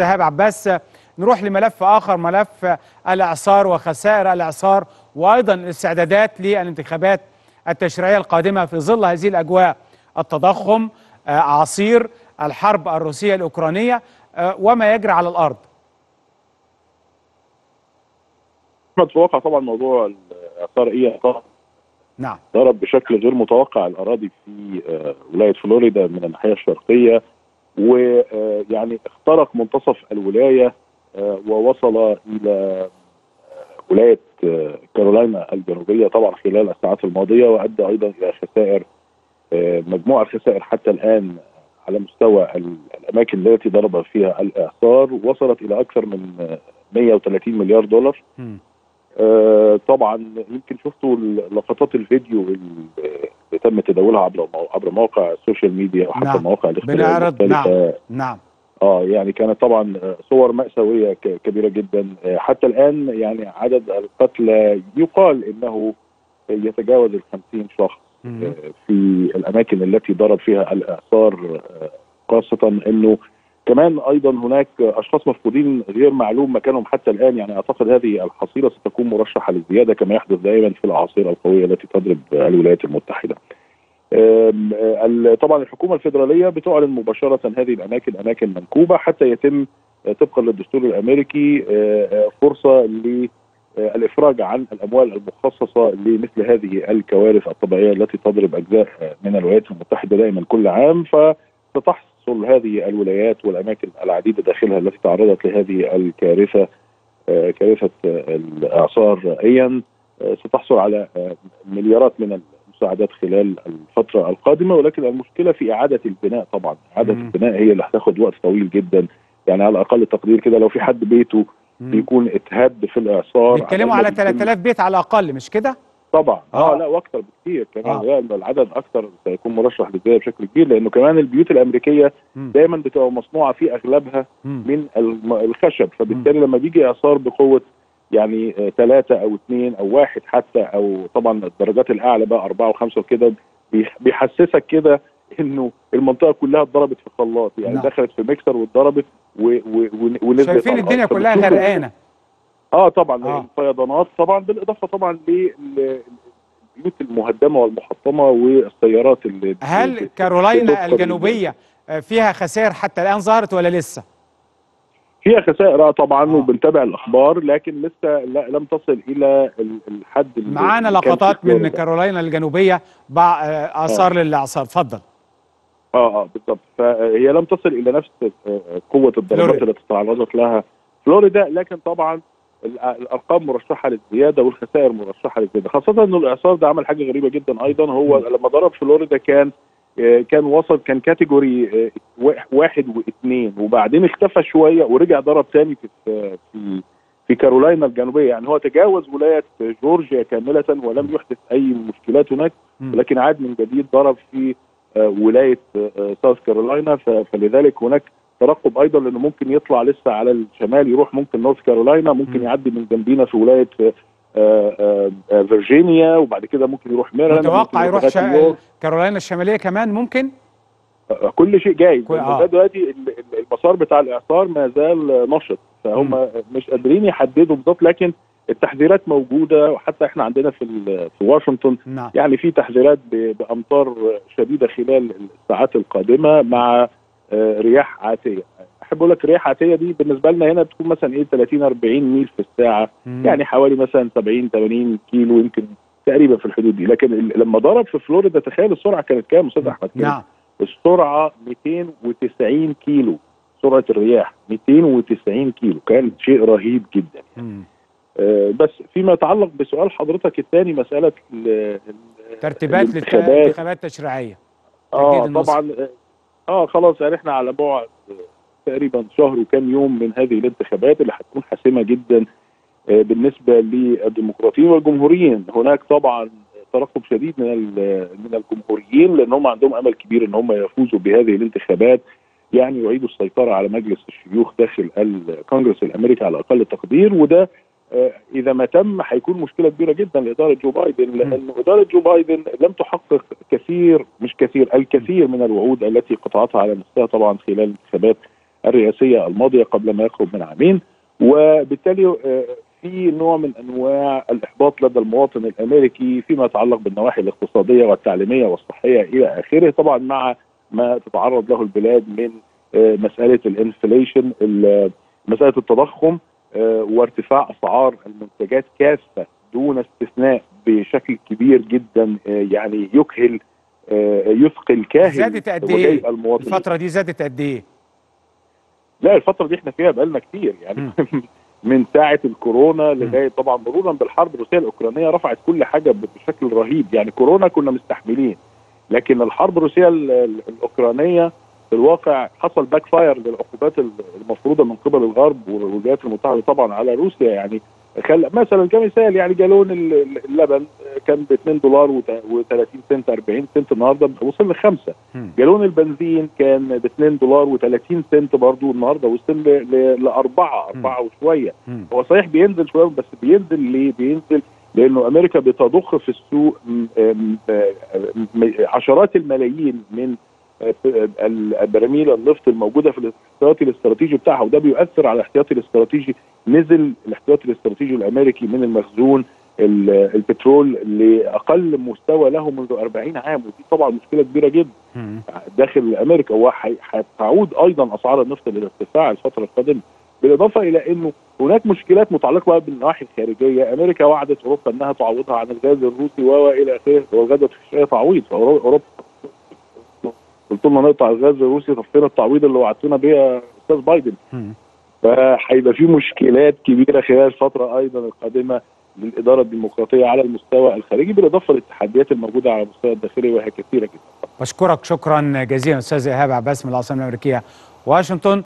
إيهاب عباس، نروح لملف آخر، ملف الإعصار وخسائر الإعصار وأيضا الاستعدادات للانتخابات التشريعية القادمة في ظل هذه الأجواء، التضخم، أعاصير، الحرب الروسية الأوكرانية وما يجري على الأرض. في الواقع طبعا موضوع الإعصار نعم ضرب بشكل غير متوقع الأراضي في ولاية فلوريدا من الناحية الشرقية، ويعني اخترق منتصف الولاية ووصل إلى ولاية كارولاينا الجنوبية طبعا خلال الساعات الماضية، وأدى أيضا إلى خسائر، مجموعة خسائر حتى الآن على مستوى الأماكن التي ضرب فيها الإعصار وصلت إلى أكثر من 130 مليار دولار. طبعا يمكن شفتوا لقطات الفيديو اللي تم تداولها عبر مواقع السوشيال ميديا وحتى نعم. مواقع الاختلاف نعم نعم يعني كانت طبعا صور مأساوية كبيرة جدا. حتى الآن يعني عدد القتلى يقال انه يتجاوز 50 شخص في الاماكن التي ضرب فيها الإعصار، خاصة انه كمان ايضا هناك اشخاص مفقودين غير معلوم مكانهم حتى الان. يعني اعتقد هذه الحصيله ستكون مرشحه للزياده كما يحدث دائما في الاعاصير القويه التي تضرب الولايات المتحده. طبعا الحكومه الفيدراليه بتعلن مباشره هذه الاماكن اماكن منكوبه حتى يتم طبقا للدستور الامريكي فرصه للافراج عن الاموال المخصصه لمثل هذه الكوارث الطبيعيه التي تضرب اجزاء من الولايات المتحده دائما كل عام. فستحصل هذه الولايات والأماكن العديدة داخلها التي تعرضت لهذه الكارثة، كارثة الإعصار أيا، ستحصل على مليارات من المساعدات خلال الفترة القادمة. ولكن المشكلة في إعادة البناء، طبعا إعادة البناء هي اللي هتاخد وقت طويل جدا. يعني على أقل تقدير كده لو في حد بيته بيكون اتهد في الإعصار بيتكلموا على 3000 بيت على الأقل، مش كده؟ طبعا لا واكثر بكثير كمان العدد اكثر سيكون مرشح للزياده بشكل كبير، لانه كمان البيوت الامريكيه دايما بتبقى مصنوعه في اغلبها من الخشب، فبالتالي لما بيجي اعصار بقوه يعني 3 أو 2 أو 1 حتى، او طبعا الدرجات الاعلى بقى 4 و5 وكده، بيحسسك كده انه المنطقه كلها اتضربت في الخلاط، يعني دخلت في ميكسر واتضربت ونزلت. شايفين الدنيا كلها غرقانه طبعا الفيضانات، طبعا بالاضافه طبعا للبيوت المهدمه والمحطمه والسيارات اللي هل كارولاينا الجنوبيه فيها خسائر حتى الان ظهرت ولا لسه؟ فيها خسائر طبعا وبنتابع الاخبار، لكن لسه لم تصل الى الحد. معانا لقطات من كارولاينا الجنوبيه اثار للاعصار، اتفضل. بالضبط، فهي لم تصل الى نفس قوه الضربات التي تعرضت لها فلوريدا، لكن طبعا الارقام مرشحه للزياده والخسائر مرشحه للزياده، خاصه انه الاعصار ده عمل حاجه غريبه جدا ايضا. هو لما ضرب فلوريدا كان كاتيجوري 1 و2، وبعدين اختفى شويه ورجع ضرب ثاني في كارولاينا الجنوبيه. يعني هو تجاوز ولايه جورجيا كامله ولم يحدث اي مشكلات هناك، ولكن عاد من جديد ضرب في ولايه ساوث كارولاينا. فلذلك هناك ترقب ايضا، لانه ممكن يطلع لسه على الشمال، يروح ممكن نورث كارولاينا، ممكن يعدي من جنبينا في ولايه فيرجينيا، وبعد كده ممكن يروح ميرلاند، متوقع يروح كارولاينا الشماليه كمان ممكن. كل شيء جاي دلوقتي. المسار بتاع الاعصار ما زال نشط، فهم مش قادرين يحددوا بالظبط، لكن التحذيرات موجوده. وحتى احنا عندنا في واشنطن يعني في تحذيرات بامطار شديده خلال الساعات القادمه مع رياح عاتيه. احب اقول لك رياح عاتيه دي بالنسبه لنا هنا بتكون مثلا 30 40 ميل في الساعه، يعني حوالي مثلا 70 80 كيلو يمكن تقريبا في الحدود دي. لكن لما ضرب في فلوريدا تخيل السرعه كانت كام استاذ احمد؟ نعم السرعه 290 كيلو، سرعه الرياح 290 كيلو، كان شيء رهيب جدا يعني. بس فيما يتعلق بسؤال حضرتك الثاني، مساله ترتيبات للانتخابات التشريعيه طبعا خلاص يعني احنا على بعد تقريبا شهر وكام يوم من هذه الانتخابات اللي هتكون حاسمه جدا بالنسبه للديمقراطيين والجمهوريين. هناك طبعا ترقب شديد من الجمهوريين، لان هم عندهم امل كبير ان هم يفوزوا بهذه الانتخابات، يعني يعيدوا السيطره على مجلس الشيوخ داخل الكونجرس الامريكي على اقل تقدير. وده اذا ما تم هيكون مشكله كبيره جدا لاداره جو بايدن، لان اداره جو بايدن لم تحقق الكثير من الوعود التي قطعتها على نفسها طبعا خلال الانتخابات الرئاسية الماضية قبل ما يقرب من عامين، وبالتالي في نوع من أنواع الإحباط لدى المواطن الأمريكي فيما يتعلق بالنواحي الاقتصادية والتعليمية والصحية إلى آخره، طبعا مع ما تتعرض له البلاد من مسألة الانفليشن، مسألة التضخم وارتفاع أسعار المنتجات كافة دون استثناء بشكل كبير جدا، يعني يكهل يثقل كاهل. زادت قد ايه الفترة دي؟ زادت قد ايه؟ لا الفترة دي احنا فيها بقالنا كتير يعني من ساعة الكورونا لغاية طبعا مرورا بالحرب الروسية الأوكرانية رفعت كل حاجة بشكل رهيب. يعني كورونا كنا مستحملين، لكن الحرب الروسية الأوكرانية في الواقع حصل باك فاير للعقوبات المفروضة من قبل الغرب والولايات المتحدة طبعا على روسيا. يعني مثلا كمثال يعني جالون اللبن كان ب 2 دولار و30 سنت 40 سنت، النهارده وصل ل5. جالون البنزين كان ب 2 دولار و30 سنت برضه، النهارده وصل ل4 وشويه. هو صحيح بينزل شويه، بس بينزل ليه؟ بينزل لانه امريكا بتضخ في السوق عشرات الملايين من براميل النفط الموجوده في الاحتياطي الاستراتيجي بتاعها، وده بيؤثر على الاحتياطي الاستراتيجي. نزل الاحتياطي الاستراتيجي الامريكي من المخزون البترول لاقل مستوى له منذ 40 عام، ودي طبعا مشكله كبيره جدا داخل امريكا، وهتعود ايضا اسعار النفط للارتفاع الفتره القادمه. بالاضافه الى انه هناك مشكلات متعلقه بالنواحي الخارجيه، امريكا وعدت اوروبا انها تعوضها عن الغاز الروسي والى اخره، والغاز في تعويض، فاوروبا قلت لنا نقطع الغاز الروسي، طفينا التعويض اللي وعدتونا بيها استاذ بايدن. فهيبقى في مشكلات كبيره خلال الفتره ايضا القادمه للاداره الديمقراطيه على المستوى الخارجي، بالاضافه للتحديات الموجوده على المستوى الداخلي وهي كثيره جدا. بشكرك شكرا جزيلا استاذ ايهاب عباس من العاصمه الامريكيه واشنطن.